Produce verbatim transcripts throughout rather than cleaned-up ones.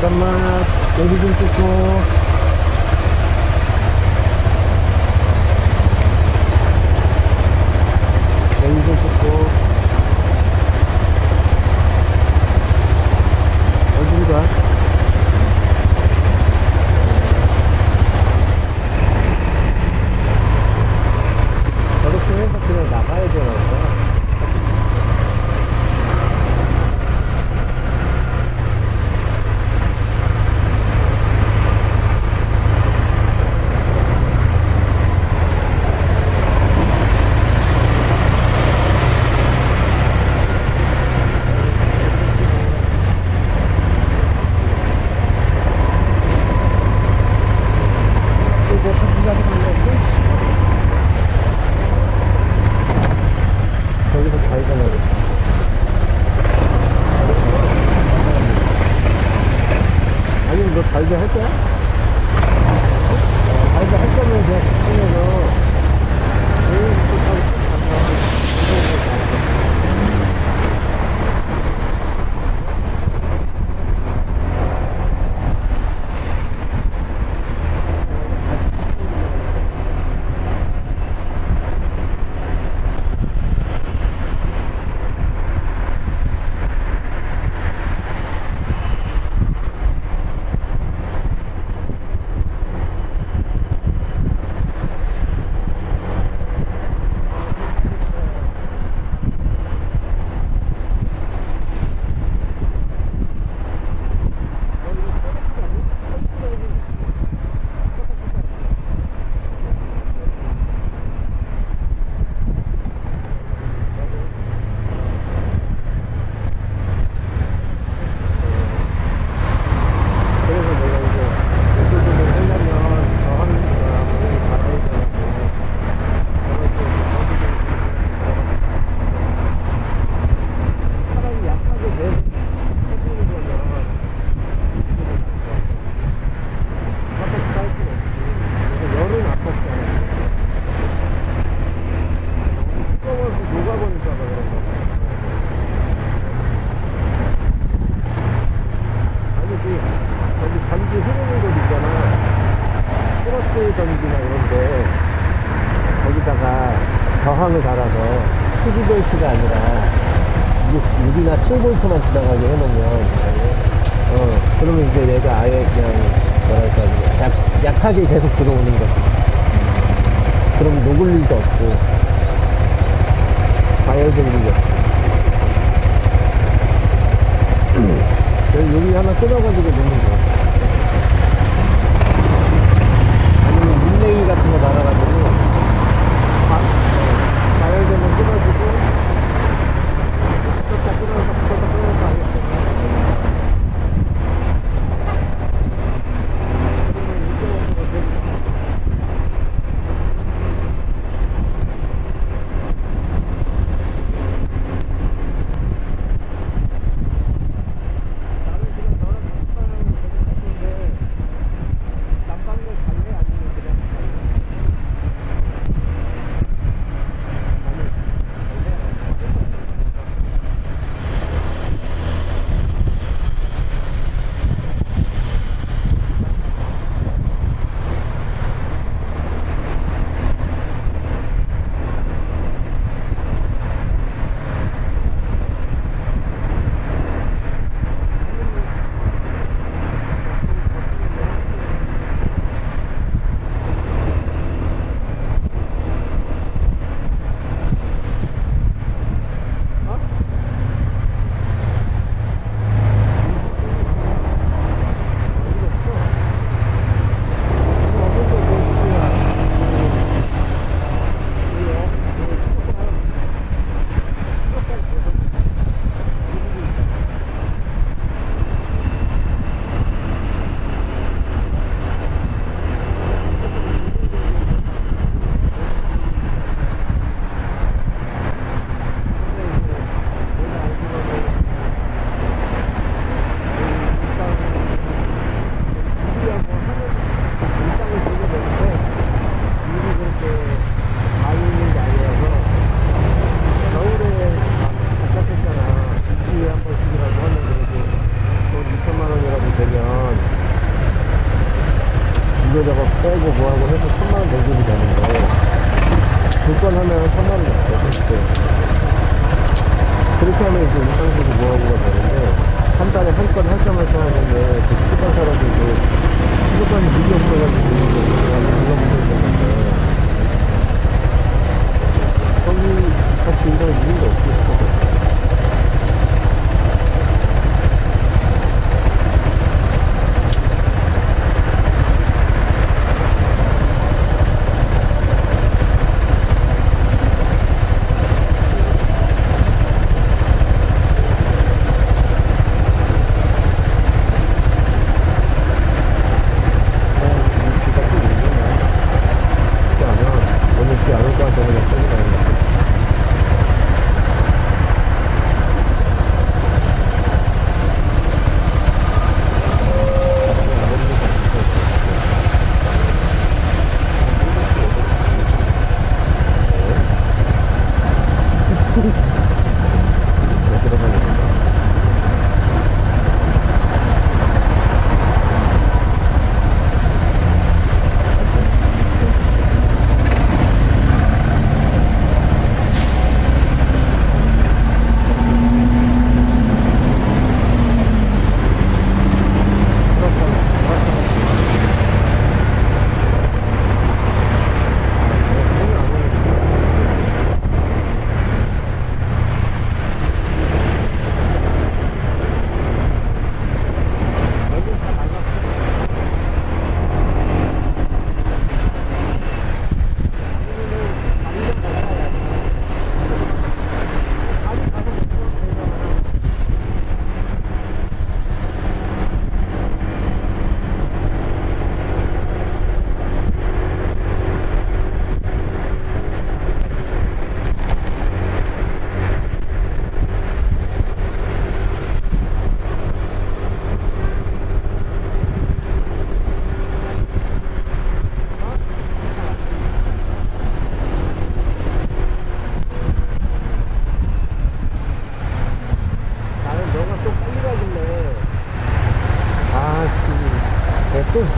잠깐만, 여기 좀 찍고. 저항을 달아서 십이 볼트가 아니라 육이나 칠 볼트만 지나가게 해놓으면, 어, 그러면 이제 얘가 아예 그냥, 뭐랄까, 약, 약하게 계속 들어오는 거지. 그럼 녹을 일도 없고, 과열될 일도 없고. 그래서 여기 하나 끊어가지고 놓는 거야. 아니면 릴레이 같은 거 달아가지고, 불편하면 삼만 원 이렇게. 그렇게 하면 이제 인상수도 뭐하고가 되는데, 한 달에 한 건 한 점 할 거 하는데, 그 시간 사람들도 시간이 무리 없어가지고 그런 문제가 있는데, 거기 같이 인상이 무리가 없을 것 같아요.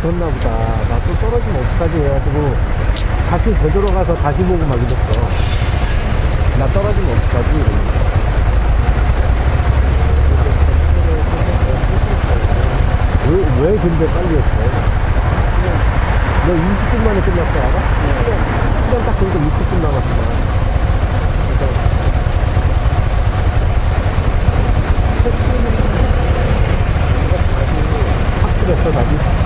그렇나 보다. 나 또 떨어지면 어떡하지 해가지고 다시 되돌아가서 다시 보고 막 이랬어. 나 떨어지면 어떡하지. 왜, 왜 근데 빨리 했어? 너 이십 분 만에 끝났어, 알아? 네. 시간 딱 보니까 육십 분 남았어. 확 줄였어, 다시.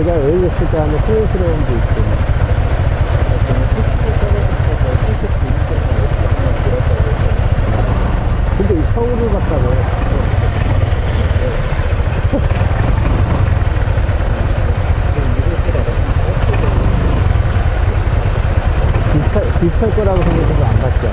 제가 열렸을 때 하는 소용스러운 게 있죠. 근데 이 서울을 갔다고 비슷할, 비슷할 거라고 생각해서 안 갔죠.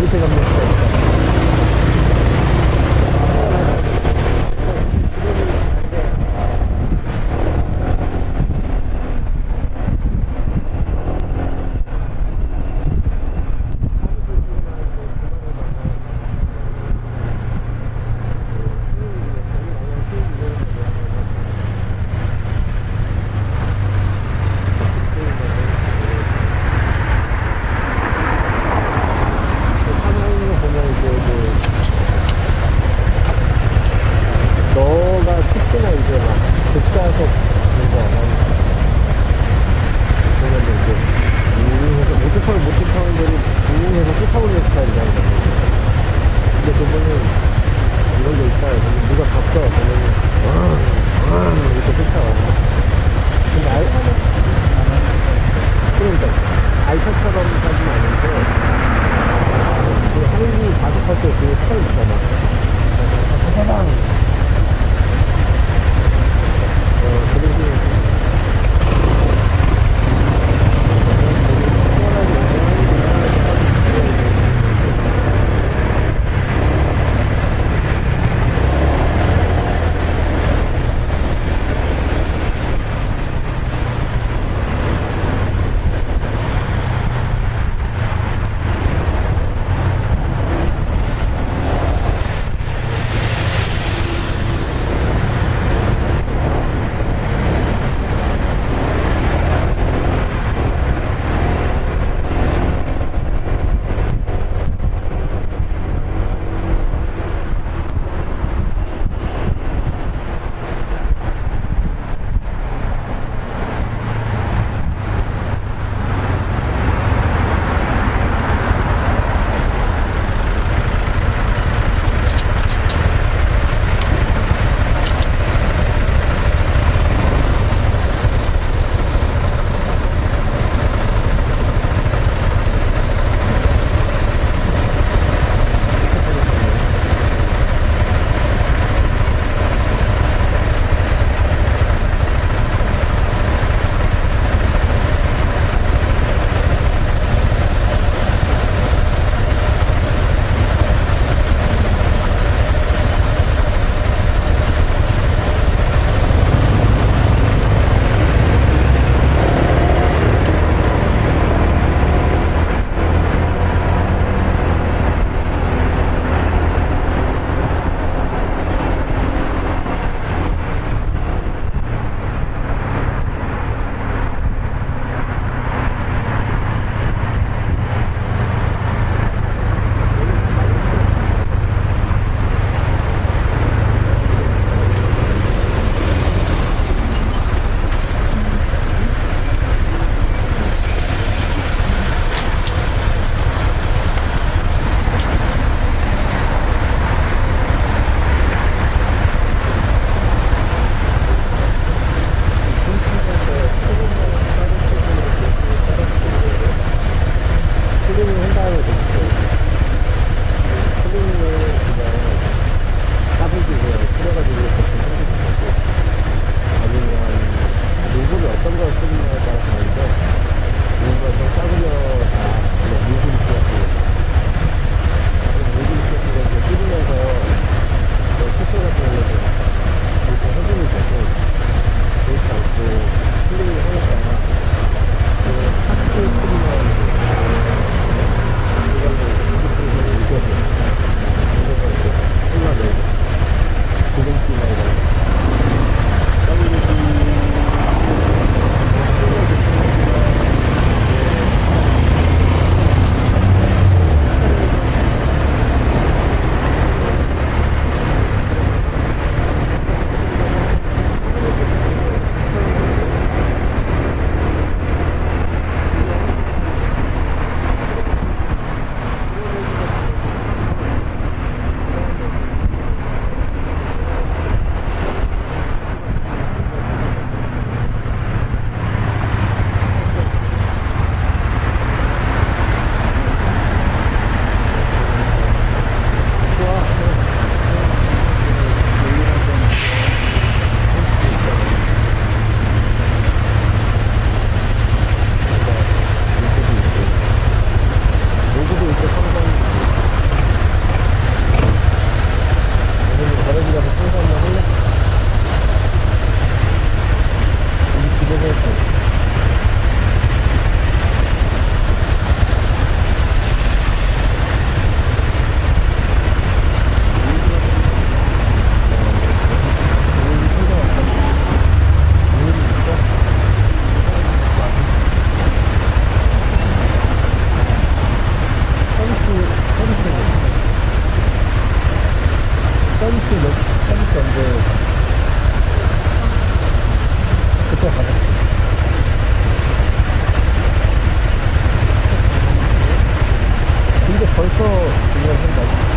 그렇게 잡는 거예요. 하니까 이제 그쪽 가자. 근데 벌써 중요한다.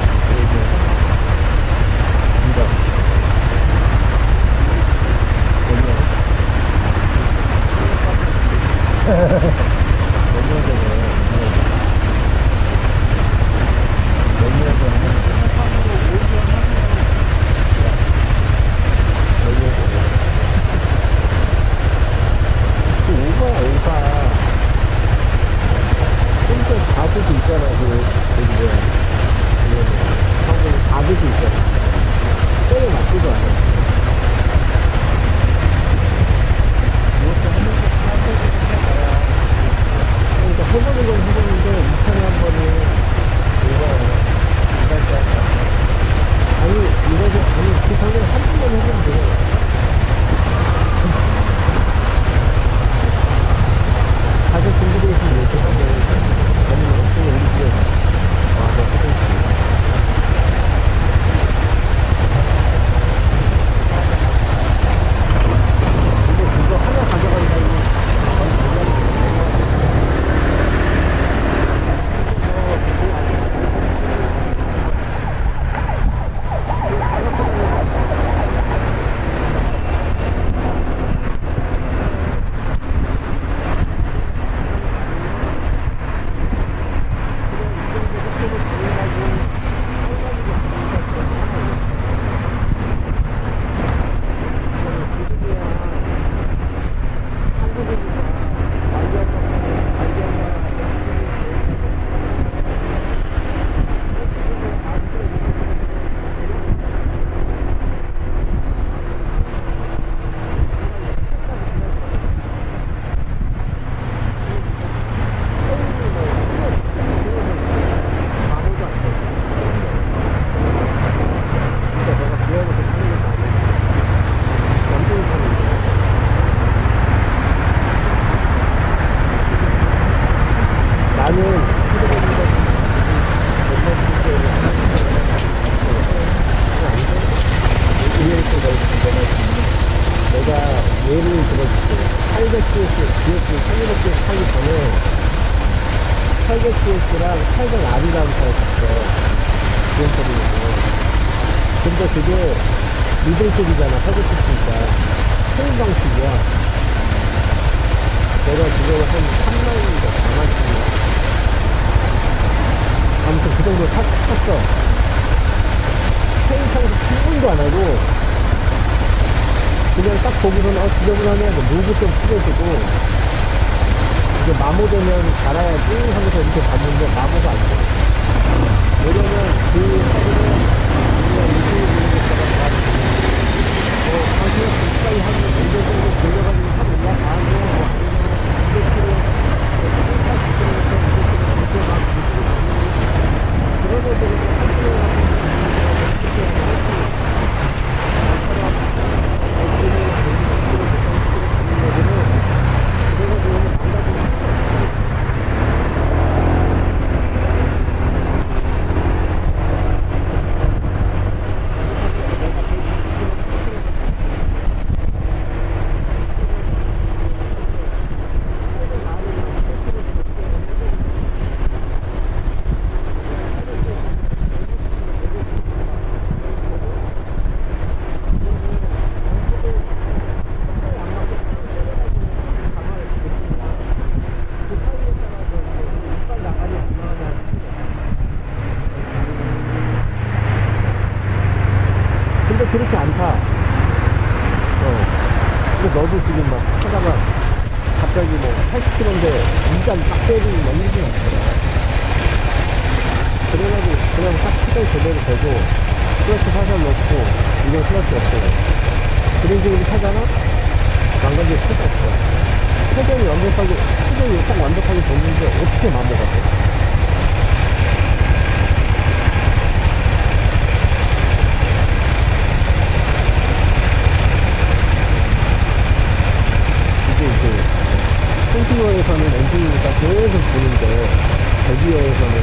기어에서는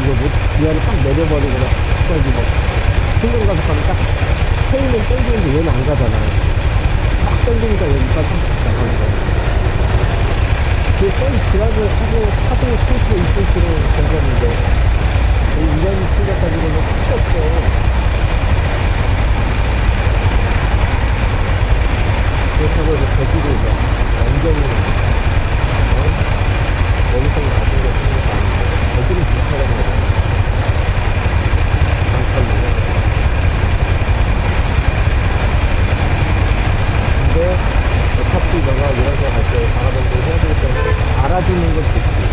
이거 뭐 기어를 딱 내려버리거나 갑자기 막 등등 가서 가니까 K는 땡기는데 얘는 안 가잖아. 딱 땡기니까 여기까지 나가는 거야. 그 선 지나고 하고 파도에 풀고 있을수록 던졌는데 이런 생각까지는 필요 없어. 그렇다고 이제 저기도 이제 완전히 여기서 낮은 게 생각 안 돼. 저기를 비슷하다는 거잖아. 강철로 근데 어차피 너가 이런 거 갈 때 바라본다고 해야 되기 때문에 알아주는 건 좋지.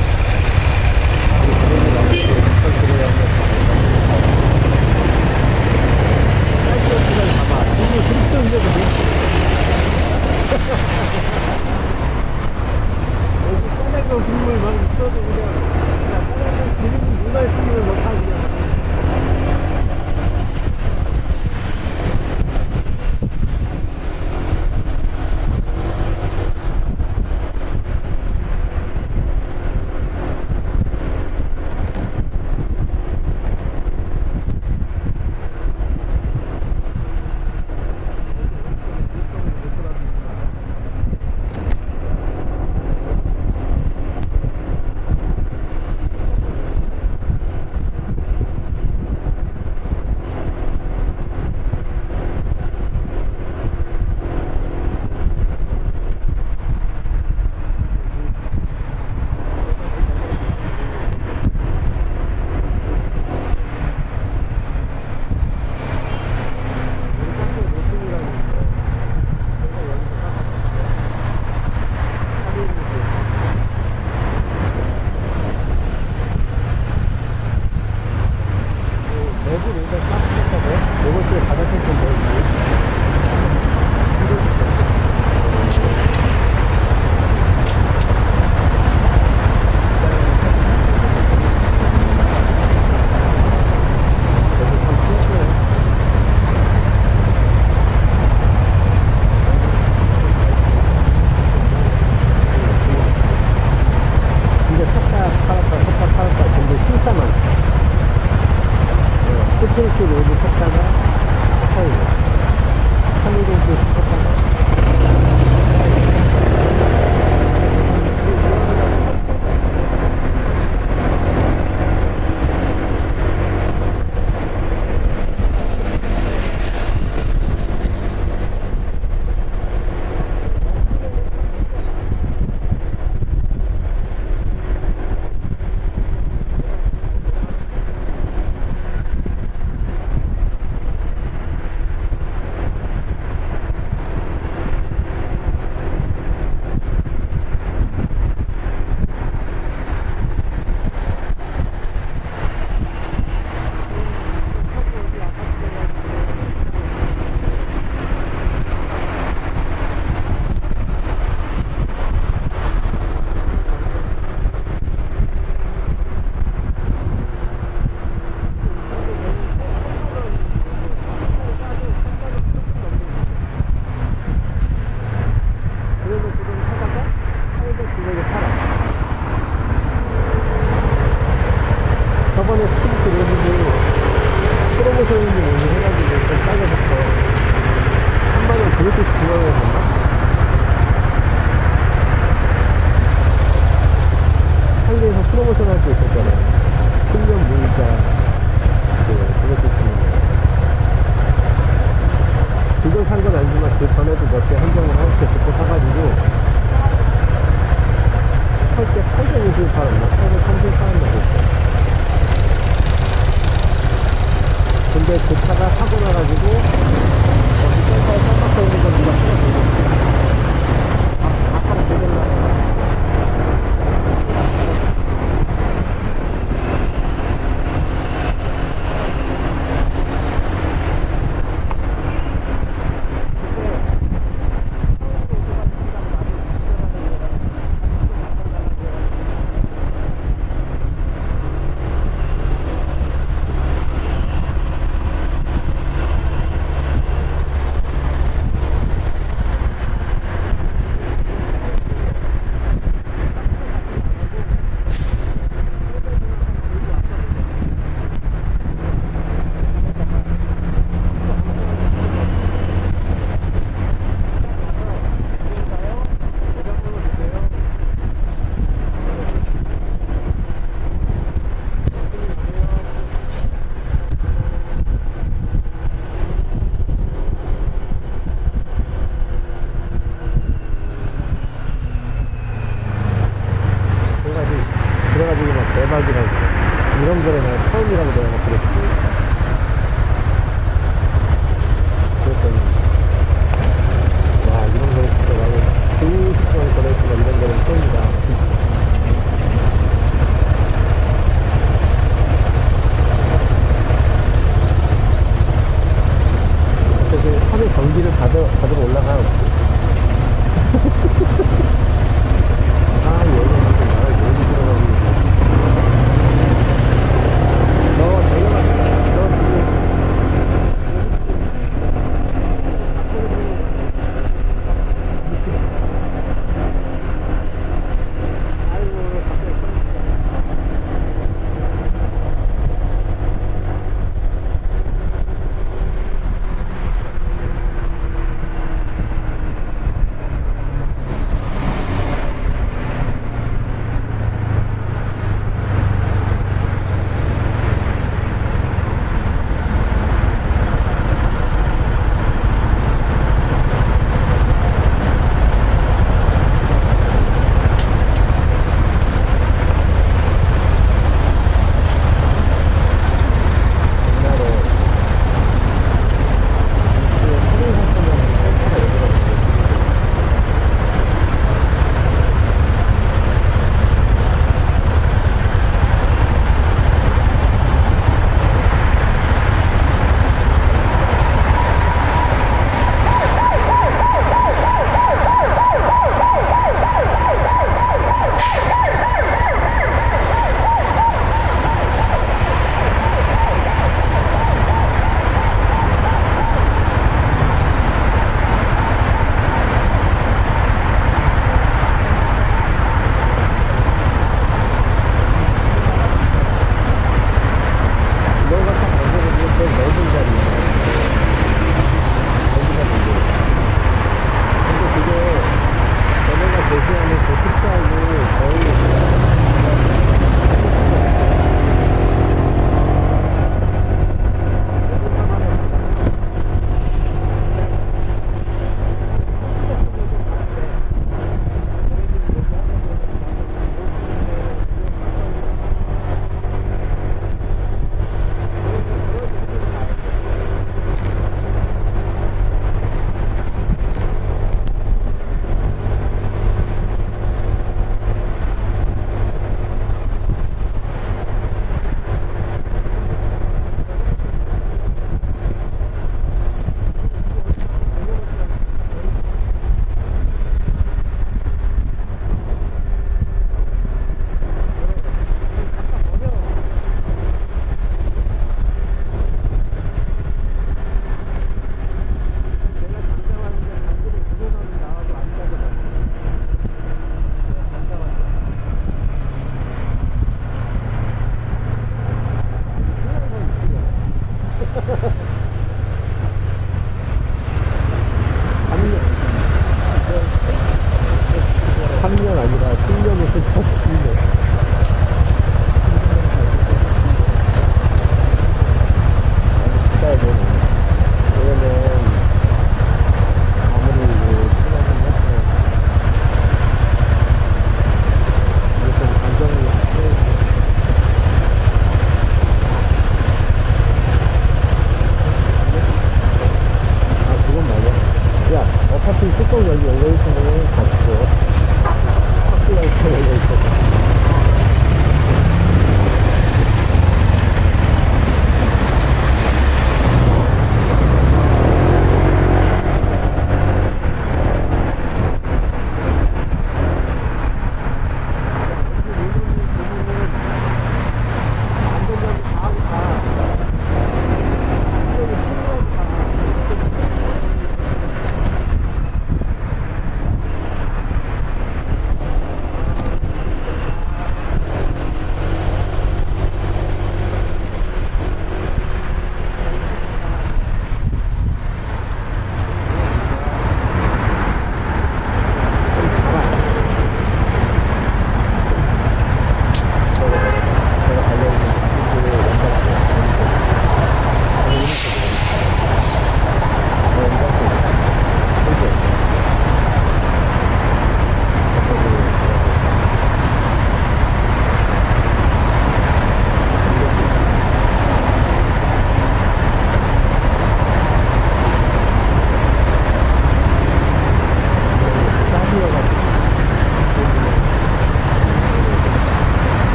그렇고.